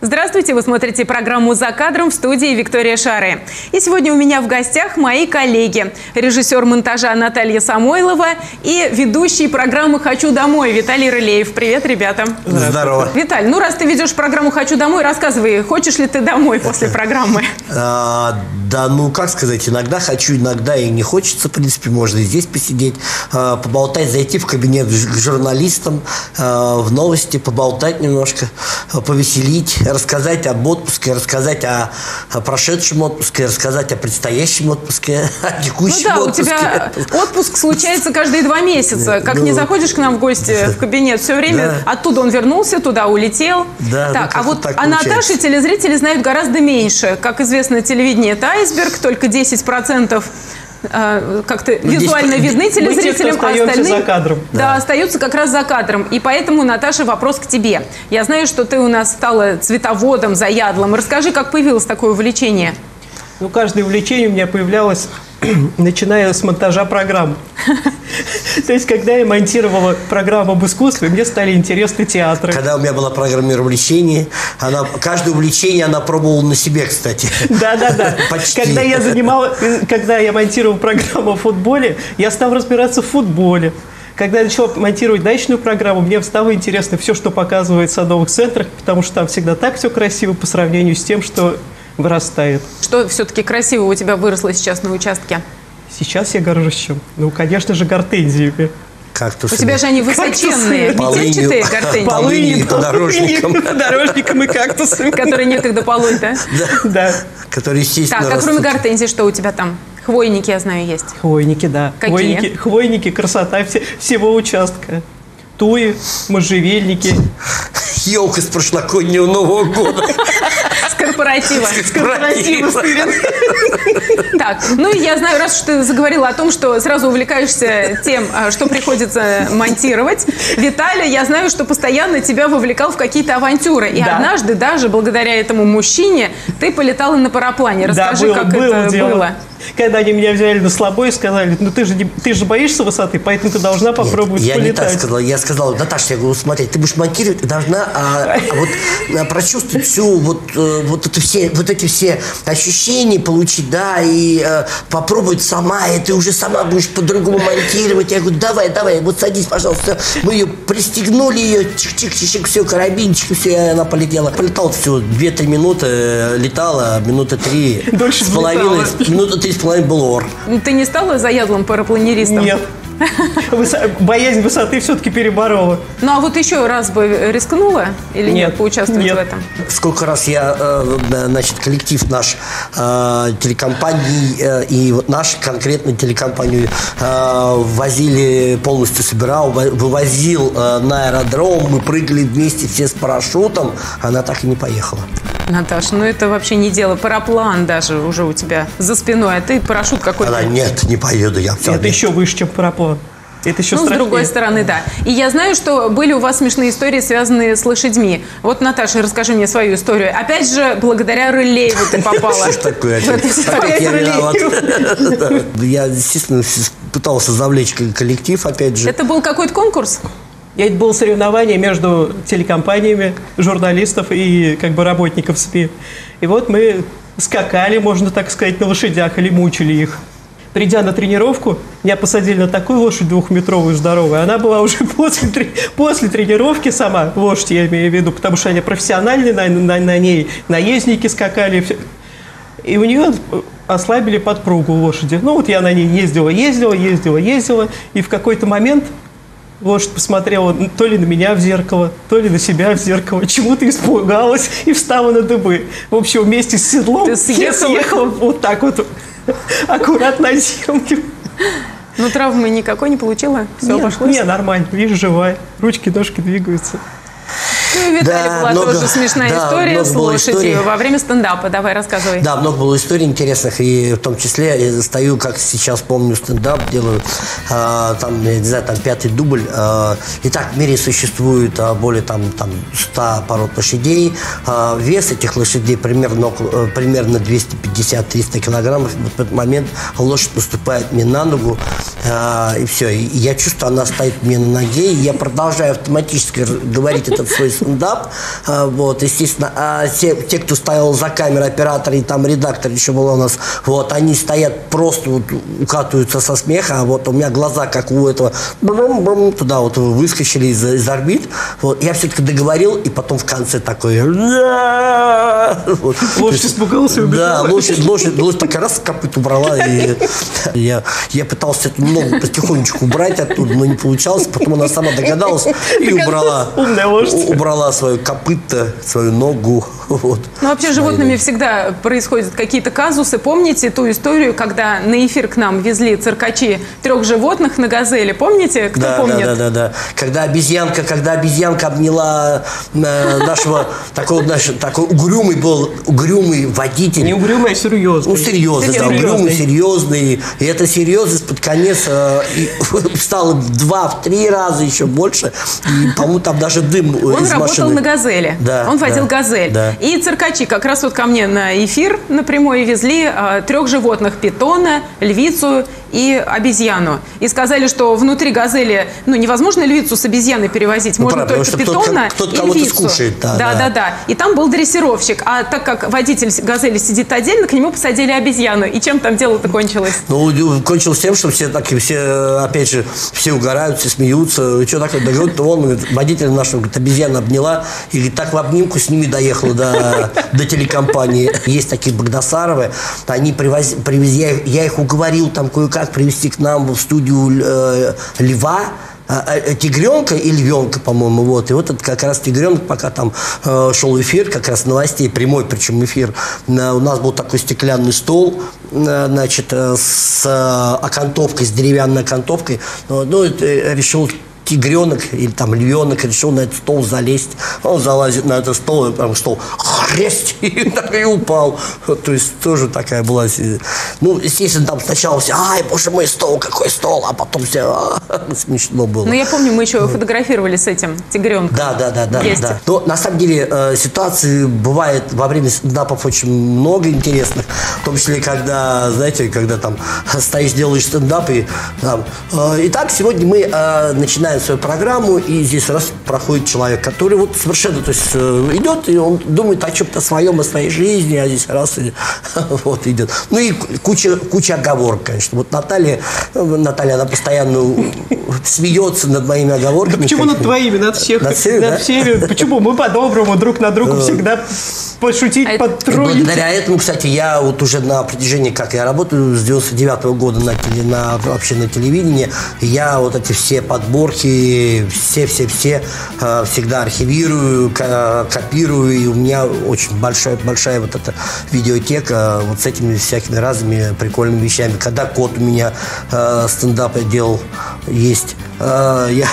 Здравствуйте! Вы смотрите программу «За кадром», в студии Виктория Шары. И сегодня у меня в гостях мои коллеги. Режиссер монтажа Наталья Самойлова и ведущий программы «Хочу домой» Виталий Рылеев. Привет, ребята! Здорово! Виталь, ну раз ты ведешь программу «Хочу домой», рассказывай, хочешь ли ты домой после программы? Да, ну как сказать, иногда хочу, иногда и не хочется. В принципе, можно и здесь посидеть, поболтать, зайти в кабинет к журналистам, в новости поболтать немножко, повеселить. Рассказать об отпуске, рассказать о прошедшем отпуске, рассказать о предстоящем отпуске, о текущем отпуске. Ну да, у тебя отпуск случается каждые 2 месяца. Как не заходишь к нам в гости в кабинет, все время оттуда он вернулся, туда улетел. Да, так, ну, а вот так о Наташе телезрители знают гораздо меньше. Как известно, телевидение – это айсберг, только 10%. Как-то визуально видны телезрителям, а остальные остаются как раз за кадром. И поэтому, Наташа, вопрос к тебе. Я знаю, что ты у нас стала цветоводом заядлым. Расскажи, как появилось такое увлечение? Ну, каждое увлечение у меня появлялось, начиная с монтажа программ. То есть, когда я монтировала программу об искусстве, мне стали интересны театры. Когда у меня была программа «Мир увлечений», каждое увлечение она пробовала на себе, кстати. Да-да-да. Когда я монтировала программу о футболе, я стал разбираться в футболе. Когда я начала монтировать дачную программу, мне стало интересно все, что показывает в садовых центрах, потому что там всегда так все красиво по сравнению с тем, что вырастает. Что все-таки красиво у тебя выросло сейчас на участке? Сейчас я горжусь чем? Ну, конечно же, гортензиями. Кактусы. У тебя же они высоченные, метельчатые гортензии. Полынью, подорожником и кактусом. Которые некогда полоть, да? Да. Которые естественно растут. Так, а кроме гортензий, что у тебя там? Хвойники, я знаю, есть. Хвойники, да. Какие? Хвойники, красота всего участка. Туи, можжевельники. Елка с прошлогоднего Нового года. С корпоратива. Так, ну и я знаю, раз уж ты заговорила о том, что сразу увлекаешься тем, что приходится монтировать, Виталий, я знаю, что постоянно тебя вовлекал в какие-то авантюры. И однажды даже благодаря этому мужчине ты полетала на параплане. Расскажи, как это было. Когда они меня взяли на слабой и сказали, ну ты же боишься высоты, поэтому ты должна попробовать полетать. Я не так сказал. Я сказал, Наташа, я говорю, смотри, ты будешь монтировать, ты должна прочувствовать всю вот эти все ощущения получить, да, и попробовать сама, и ты уже сама будешь по-другому монтировать. Я говорю, давай, вот садись, пожалуйста. Мы ее пристегнули, ее чик-чик-чик, все, карабинчик, все, и она полетела. Полетала все 2-3 минуты, летала минуты 3 с половиной, минуты 3,5 был ор. Ты не стала заядлым парапланеристом? Нет. Боязнь высоты все-таки переборола. Ну, а вот еще раз бы рискнула или нет поучаствовать в этом? Сколько раз я, значит, коллектив наш телекомпаний и вот наш конкретно телекомпанию возили, полностью собирал, вывозил на аэродром, мы прыгали вместе все с парашютом, она так и не поехала. Наташа, ну это вообще не дело. Параплан даже уже у тебя за спиной, а ты парашют какой-то... Она, нет, не поеду я. Это еще выше, чем параплан. Это еще страшнее. С другой стороны, да. И я знаю, что были у вас смешные истории, связанные с лошадьми. Вот, Наташа, расскажи мне свою историю. Опять же, благодаря Рылееву ты попала. Что такое? Я, естественно, пытался завлечь коллектив, опять же. Это был какой-то конкурс? Это было соревнование между телекомпаниями, журналистов и как бы работников СМИ. И вот мы скакали, можно так сказать, на лошадях или мучили их. Придя на тренировку, меня посадили на такую лошадь 2-метровую здоровую. Она была уже после тренировки сама, лошадь я имею в виду, потому что они профессиональные, на ней наездники скакали. И у нее ослабили подпругу лошади. Ну вот я на ней ездила. И в какой-то момент... лошадь посмотрела то ли на меня в зеркало, то ли на себя в зеркало. Чему-то испугалась и встала на дыбы. В общем, вместе с седлом я съехала вот так вот, аккуратно на землю. Ну, травмы никакой не получила? Все обошлось? Нет, нормально. Вижу, живая. Ручки, ножки двигаются. Ну, и Виталий, была тоже смешная история с лошадью во время стендапа. Давай, рассказывай. Да, много было историй интересных. И в том числе я стою, как сейчас помню, стендап делаю. Там, я не знаю, там 5-й дубль. И так в мире существует более там 100 пород лошадей. Вес этих лошадей примерно 250-300 килограммов. В этот момент лошадь наступает мне на ногу. И все. И я чувствую, она стоит мне на ноге. И я продолжаю автоматически говорить этот свой стендап. Вот, естественно, а те, кто стоял за камерой, оператор и там редактор еще был у нас, вот, они стоят просто вот, укатываются со смеха. Вот у меня глаза, как у этого, туда вот выскочили из орбит. Вот, я все-таки договорил, и потом в конце такой... Вот. Лошадь испугался и убежала. Да, лошадь такая раз копыт убрала. И я пытался эту ногу потихонечку убрать оттуда, но не получалось. Потом она сама догадалась и убрала свою копыто, свою ногу. Вот. Ну, вообще, с животными всегда происходят какие-то казусы. Помните ту историю, когда на эфир к нам везли циркачи 3 животных на газели? Помните? Кто помнит? Да. Когда обезьянка обняла нашего... Такой угрюмый был, водитель. Не угрюмый, а серьезный. Ну, серьезный. И эта серьезность под конец стала в 2-3 раза еще больше. И, по-моему, там даже дым из машины. Он работал на «Газели». Да, он водил «Газель». Да. И циркачи как раз вот ко мне на эфир напрямую везли 3 животных: питона, львицу и обезьяну. И сказали, что внутри «Газели», ну, невозможно львицу с обезьяной перевозить. Можно только питона и львицу. Да. И там был дрессировщик. А так как водитель «Газели» сидит отдельно, к нему посадили обезьяну. И чем там дело-то кончилось? Ну, кончилось тем, что все угорают, все смеются. И что такое? Да, говорит, он, водитель наш, говорит, обезьяна обняла. И так в обнимку с ними доехала до телекомпании. Есть такие Багдасаровы. Они привезли, я их уговорил там кое-как привезти к нам в студию льва. Тигренка и львенка, по-моему, вот. И вот это как раз тигренок, пока там шел эфир, как раз новостей, прямой причем эфир, у нас был такой стеклянный стол, значит, с окантовкой, с деревянной окантовкой. Ну, решил тигренок или там львенок решил на этот стол залезть. Он залазит на этот стол, и там стол хрест, и упал. Вот, то есть тоже такая была... Ну, естественно, там сначала все, ай, боже мой, стол, какой стол, а потом все, смешно было. Ну, я помню, мы еще фотографировали с этим тигренком. Да. Но, на самом деле, ситуации бывает во время стендапов очень много интересных, в том числе, когда, знаете, когда там стоишь, делаешь стендап, и там... Итак, сегодня мы начинаем свою программу, и здесь раз проходит человек, который вот совершенно, то есть, идет, и он думает о чем-то своем, о своей жизни, а здесь раз и, вот идет. Ну и куча оговорок, конечно. Вот Наталья, она постоянно смеется над моими оговорками. Да почему над твоими, над всеми? Почему? Мы по-доброму друг на друга всегда пошутить, подтроллить. Благодаря этому, кстати, я вот уже на протяжении, как я работаю, с 99-го года вообще на телевидении, я вот эти все подборки, все всегда архивирую, копирую, и у меня очень большая вот эта видеотека вот с этими всякими разными прикольными вещами. Когда кот у меня стендап я делал, есть, я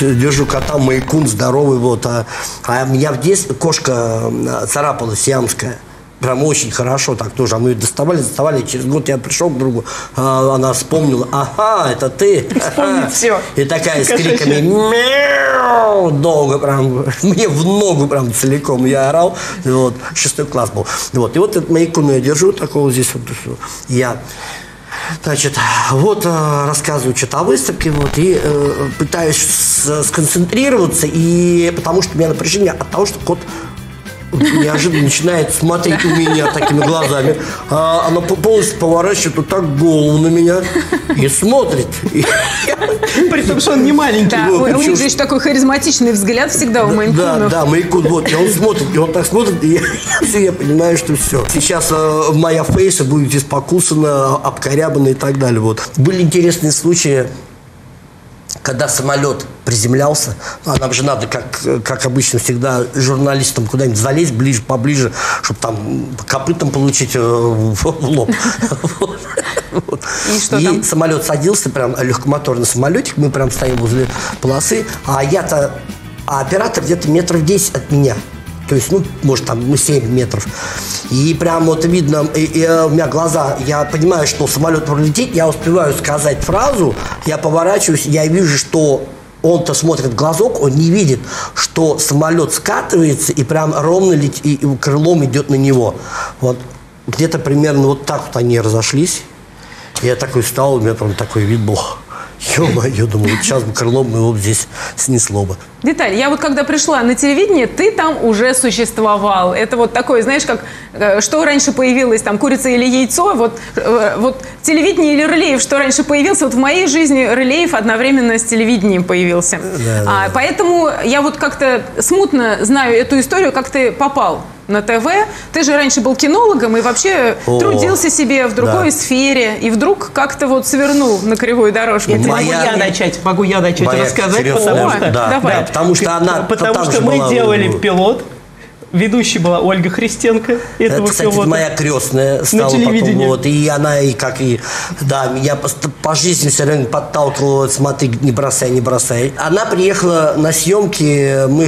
держу кота, мейн-кун здоровый, вот, а у меня в детстве кошка царапалась, сиамская. Прям очень хорошо так тоже. А мы ее доставали. Через год я пришел к другу. Она вспомнила. Ага, это ты. Вспомнит все. И такая с криками мяу. Долго прям. Мне в ногу прям целиком. Я орал. Вот. 6 класс был. Вот. И вот этот мейн-кун я держу. Такого здесь вот. Я... Значит, вот рассказываю что-то о выставке, вот, и пытаюсь сконцентрироваться. И потому что у меня напряжение от того, что кот... неожиданно начинает смотреть у меня такими глазами. Она полностью поворачивает вот так голову на меня и смотрит. При том, что он не маленький. У них же еще такой харизматичный взгляд всегда у мейн-кунов. Да, мейн-кун, вот, он так смотрит, и я понимаю, что все. Сейчас моя фейса будет здесь покусана, обкорябана и так далее. Были интересные случаи, когда самолет приземлялся, нам же надо, как обычно, всегда журналистам куда-нибудь залезть поближе, чтобы там копытом получить в лоб. И самолет садился, прям легкомоторный самолетик, мы прям стоим возле полосы, а оператор где-то метров 10 от меня. То есть, ну, может, там, 7 метров. И прям вот видно, у меня глаза, я понимаю, что самолет пролетит, я успеваю сказать фразу, я поворачиваюсь, я вижу, что он-то смотрит в глазок, он не видит, что самолет скатывается и прям ровно летит, и крылом идет на него. Вот где-то примерно вот так вот они разошлись. Я такой встал, у меня прям такой вид был. Ё-моё, думаю, сейчас бы крылом его здесь снесло бы. Виталий, я вот когда пришла на телевидение, ты там уже существовал. Это вот такое, знаешь, как что раньше появилось, там, курица или яйцо, вот телевидение или Рылеев, что раньше появился. Вот в моей жизни Рылеев одновременно с телевидением появился. Да, да. Поэтому я вот как-то смутно знаю эту историю, как ты попал на ТВ. Ты же раньше был кинологом и вообще трудился себе в другой сфере. И вдруг как-то вот свернул на кривую дорожку. Могу я начать рассказать? Потому что мы делали пилот. Ведущей была Ольга Христенко. Это, кстати, моя крестная стала потом. Вот, и она, меня по жизни все время подталкивала, смотри, не бросай, не бросай. Она приехала на съемки, мы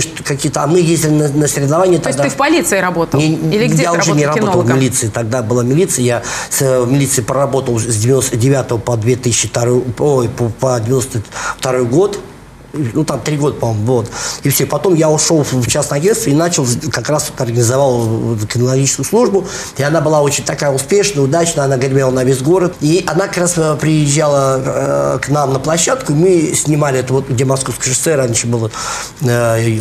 ездили на соревнования. То есть ты в полиции работал? Я уже не работал в милиции, тогда была милиция. Я в милиции проработал с 99 по 92 год. Ну, там 3 года, по-моему, вот. И все. Потом я ушел в частное агентство и начал, как раз организовал кинологическую службу. И она была очень такая успешная, удачная, она гремела на весь город. И она как раз приезжала к нам на площадку, и мы снимали это вот, где Московское шоссе раньше было,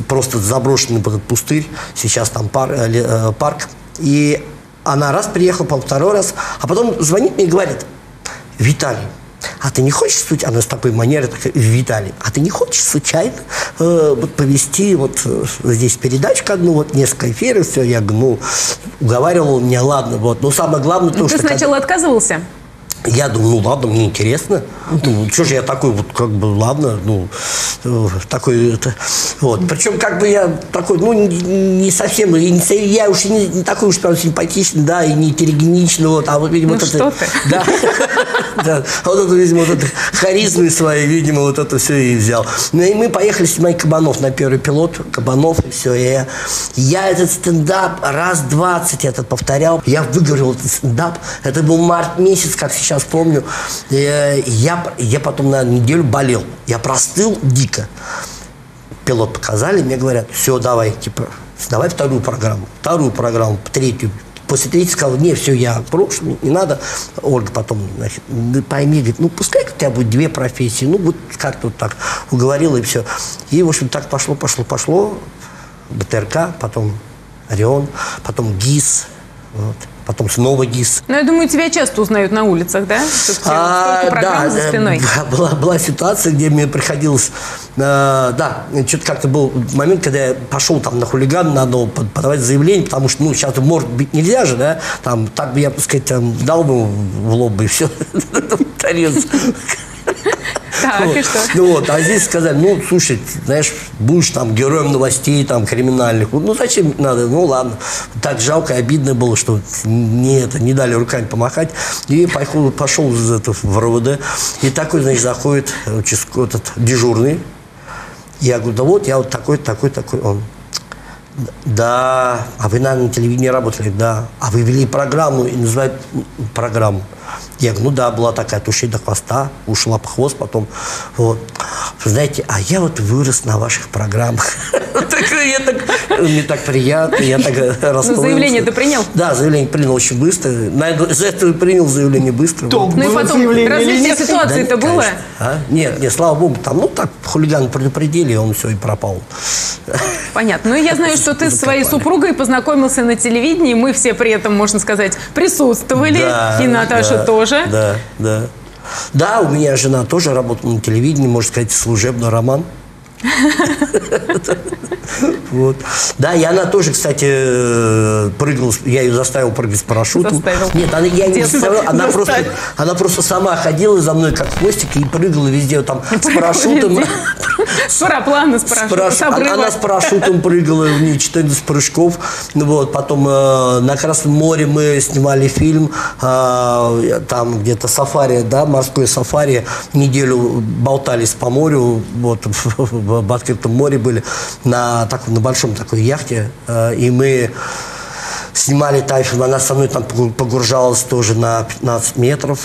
просто заброшенный этот пустырь, сейчас там парк. И она раз приехала, по-моему, 2-й раз, а потом звонит мне и говорит: Виталий, а ты не хочешь, она с такой манерой, Виталий, а ты не хочешь случайно повести здесь передачку одну, несколько эфиров, все, я гнул, уговаривал меня, ладно, но самое главное то, что... Ты сначала отказывался? Я думал, ну ладно, мне интересно, ну что же я такой, Причем я такой, не совсем, я уж не такой уж прям симпатичный, да, и не телегеничный, видимо, харизмы свои, видимо, вот это все и взял. Ну и мы поехали снимать Кабанов на первый пилот, Кабанов и все. Я этот стендап раз 20 повторял, я выговорил этот стендап, это был март месяц, как сейчас помню. Я потом, наверное, неделю болел, я простыл дико. Пилот показали, мне говорят: все, давай, давай вторую программу, 3-ю. После 3-й сказал: не, все, я брошу, не надо. Ольга потом, значит, пойми, говорит, ну пускай у тебя будет 2 профессии, как-то вот так уговорила, и все. И, в общем, так пошло. БТРК, потом Орион, потом ГИС, потом снова ГИС. Ну, я думаю, тебя часто узнают на улицах, да? Была ситуация, где мне приходилось... что-то как-то был момент, когда я пошел там на хулиган, надо подавать заявление, потому что, сейчас, может быть, нельзя же, да? Там, так бы я, так сказать, дал бы в лоб бы и все. А здесь сказали: ну, слушай, знаешь, будешь там героем новостей, там, криминальных. Ну, зачем надо? Ну, ладно. Так жалко и обидно было, что не дали руками помахать. И пошел в РОВД. И такой, значит, заходит этот дежурный. Я говорю: да вот, я вот такой. Он: да, а вы, наверное, на телевидении работали? Да. А вы вели программу и называют программу. Я говорю: ну да, была такая, от ушей до хвоста, ушла по хвост потом. Вот. Знаете, а я вырос на ваших программах. Мне так приятно, я так расслабился. Заявление ты принял? Да, заявление принял очень быстро. Ну и потом развитие ситуации-то было? Нет, слава богу, там, так хулиган предупредили, он все и пропал. Понятно. Ну я знаю, что ты со своей супругой познакомился на телевидении, мы все при этом, можно сказать, присутствовали, и Наташа тоже. Да, у меня жена тоже работала на телевидении, можно сказать, служебный роман. Да, и она тоже, кстати, прыгала, я ее заставил прыгать с парашютом. Нет, я не заставил, она просто сама ходила за мной, как хвостик, и прыгала везде там с парашютом. С параплана, с парашютом. Она с парашютом прыгала, у нее 14 прыжков. Потом на Красном море мы снимали фильм, там где-то сафари, морское сафари. Неделю болтались по морю, в открытом море были, на большом такой яхте, и мы снимали тайфун, она со мной там погружалась тоже на 15 метров,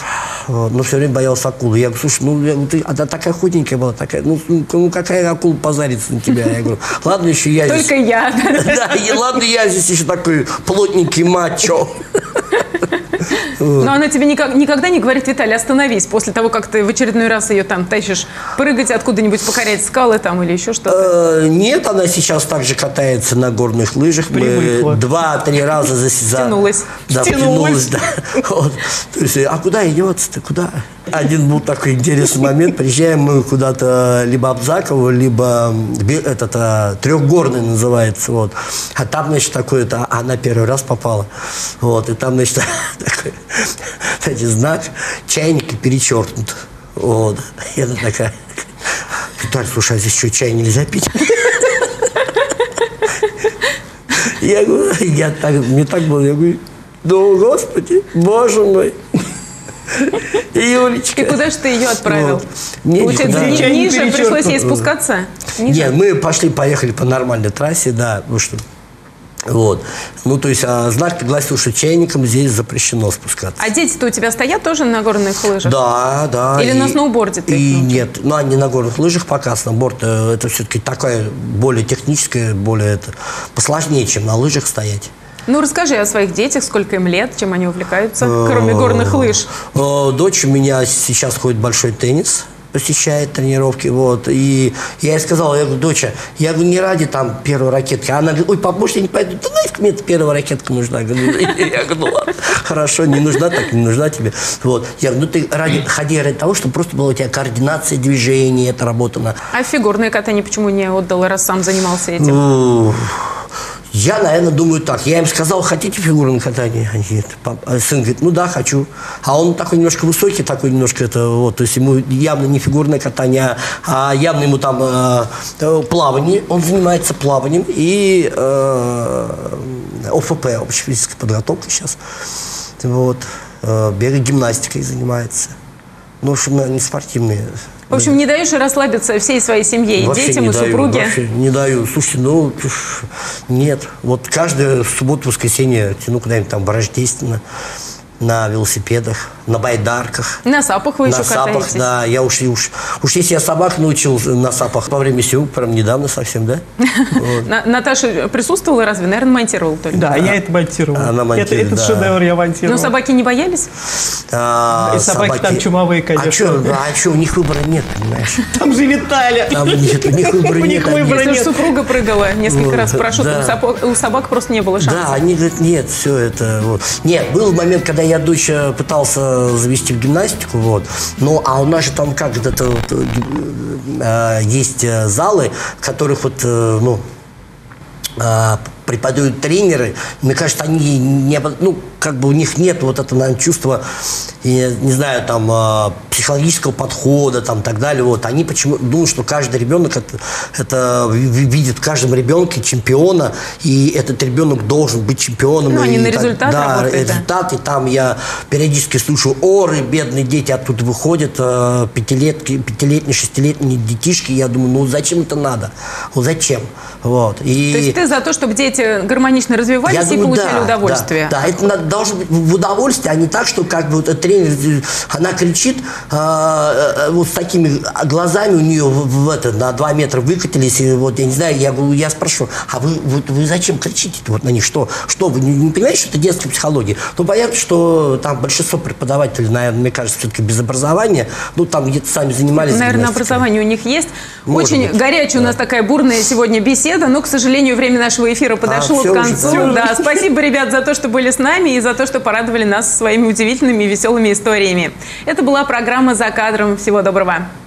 но все время боялась акулы. Я говорю: слушай, она такая худенькая была, какая акула позарится на тебя? Я говорю: ладно, еще я здесь. Только я. Да, ладно, я здесь еще такой плотненький мачо. Но она тебе никогда не говорит: Виталий, остановись, после того, как ты в очередной раз ее там тащишь прыгать, откуда-нибудь покорять скалы там или еще что-то? Нет, она сейчас также катается на горных лыжах. Мы 2-3 раза затянулась. Да, втянулась. А куда идет-то, куда? Один был такой интересный момент. Приезжаем мы куда-то, либо Абзаково, либо этот Трехгорный называется. Вот. А там, значит, такое-то, она первый раз попала. Вот. И там, значит, такой, знаете, знак, чайник перечеркнут. Вот. И она такая: Виталь, слушай, а здесь что, чай нельзя пить? Я говорю, мне так было, я говорю: ну, господи, боже мой. Юлечка. И куда же ты ее отправил? Вот. Ниже пришлось ей спускаться? Нет, мы поехали по нормальной трассе, да. Ну, что? Вот. Ну, то есть, знак пригласил, что чайникам здесь запрещено спускаться. А дети-то у тебя стоят тоже на горных лыжах? Да, да. Или на сноуборде ты? Нет, ну, они на горных лыжах пока. Сноуборд, это все-таки такая более техническая, более посложнее, чем на лыжах стоять. Ну, расскажи о своих детях, сколько им лет, чем они увлекаются, кроме горных лыж. Дочь у меня сейчас ходит в большой теннис, посещает тренировки, вот. И я ей сказал, я говорю: доча, я говорю, не ради там первой ракетки. Она говорит: ой, пап, может, я не пойду? Да нафиг мне эта первая ракетка нужна. Я говорю: ну ладно, хорошо, не нужна, так не нужна тебе. Вот. Я говорю: ну ты ходи ради того, чтобы просто была у тебя координация движений, это работано. А фигурное катание почему не отдал, раз сам занимался этим? Я, наверное, думаю так. Я им сказал: хотите фигурное катание? Они говорят, сын говорит: ну да, хочу. А он такой немножко высокий, такой немножко это вот. То есть ему явно не фигурное катание, а явно ему там плавание. Он занимается плаванием и ОФП, общей физической подготовкой сейчас. Вот. Бегает, гимнастикой занимается. Ну, в общем, не спортивные. В общем, не даешь расслабиться всей своей семье, и детям, и супруге? Не даю. Слушайте, ну, нет. Вот каждую субботу, воскресенье тяну куда-нибудь там в Рождественно, на велосипедах, на байдарках. На сапах вы еще катаетесь? На сапах, да. Я уж если я собак научил на сапах во время сего, прям недавно совсем, да? Наташа присутствовала разве? Наверное, монтировала только. Да, я это монтировала. Она монтировала, да. Этот шедевр я монтировала. Но собаки не боялись? Собаки там чумовые, конечно. А что, у них выбора нет, понимаешь? Там же Виталя. У них выбора нет. Супруга прыгала несколько раз в парашют, у собак просто не было шансов. Да, они говорят: нет, все это... Нет, был момент, когда я дочь пытался завести в гимнастику, вот. Ну, а у нас же там как это есть залы, в которых вот, ну, преподают тренеры. Мне кажется, они не, ну, как бы у них нет вот этого, наверное, чувства, не знаю, там, психологического подхода, там, так далее. Вот. Они почему думают, что каждый ребенок это видит в каждом ребенке чемпиона, и этот ребенок должен быть чемпионом. Ну, они на результат работают. Да, результат. И там я периодически слушаю: оры, бедные дети оттуда выходят, пятилетние, шестилетние детишки. Я думаю: ну, зачем это надо? Ну, зачем? Вот. И... То есть ты за то, чтобы дети гармонично развивались, я думаю, и получали, да, удовольствие. Да, да, это должно быть в удовольствие, а не так, что как бы вот тренер, она кричит, вот с такими глазами у нее на 2 метра выкатились, и вот я не знаю, я спрошу: а вы зачем кричите-то вот на них? Что вы не понимаете, что это детская психология? Ну, понятно, что там большинство преподавателей, наверное, мне кажется, все-таки без образования, ну, там где-то сами занимались. Наверное, образование у них есть. Может Очень быть, горячая, да. У нас такая бурная сегодня беседа, но, к сожалению, время нашего эфира подошло к концу. Уже, да. Да, спасибо, ребят, за то, что были с нами и за то, что порадовали нас своими удивительными и веселыми историями. Это была программа «За кадром». Всего доброго.